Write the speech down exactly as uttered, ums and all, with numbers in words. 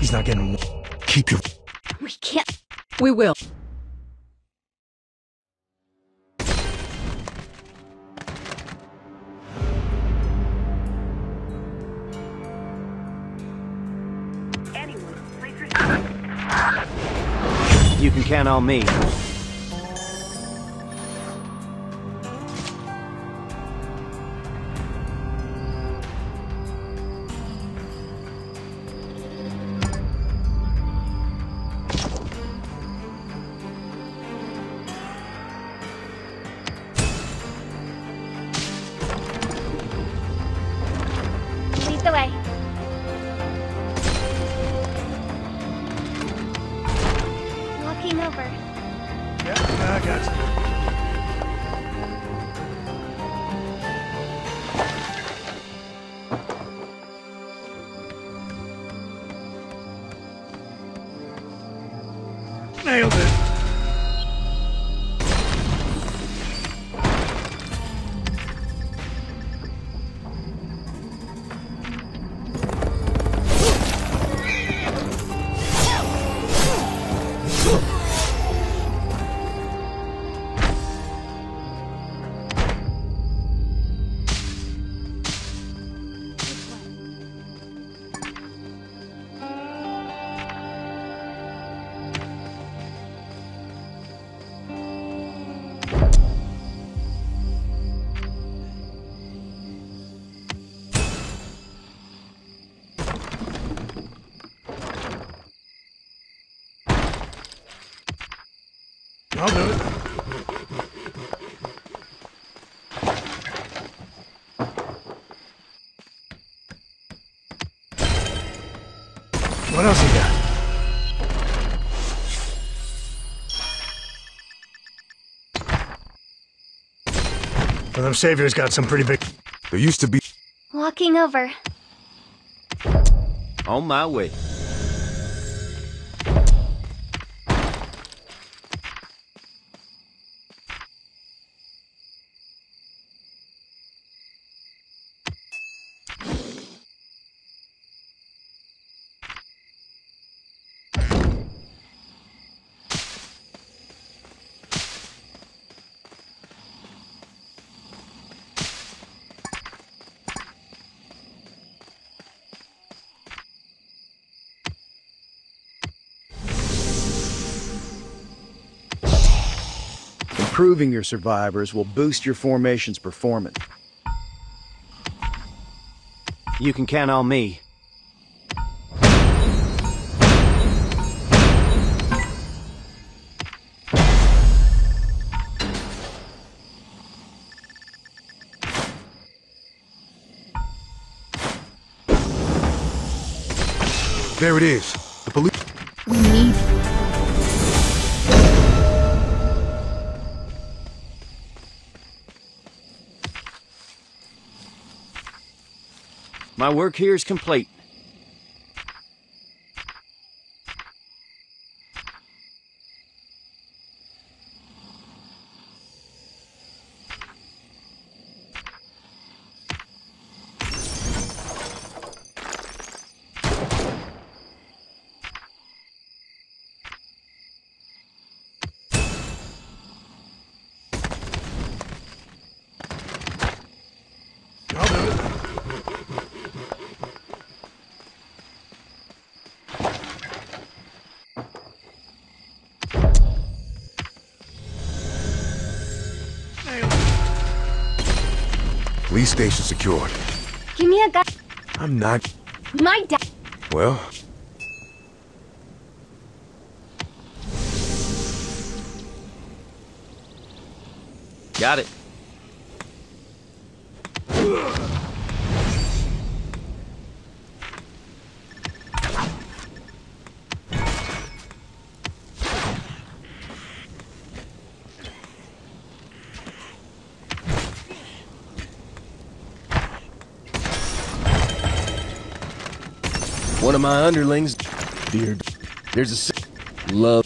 He's not getting... Keep your... We can't... We will. Anyone, please respond. You can count on me. Nailed it. I'll do it. What else you got? Well, them saviors got some pretty big... There used to be... Walking over. On my way. Improving your survivors will boost your formation's performance. You can count on me. There it is. The police. We need you. My work here is complete. Police station secured. Give me a gun. I'm not. My dad. Well. Got it. One of my underlings, dear, there's a love.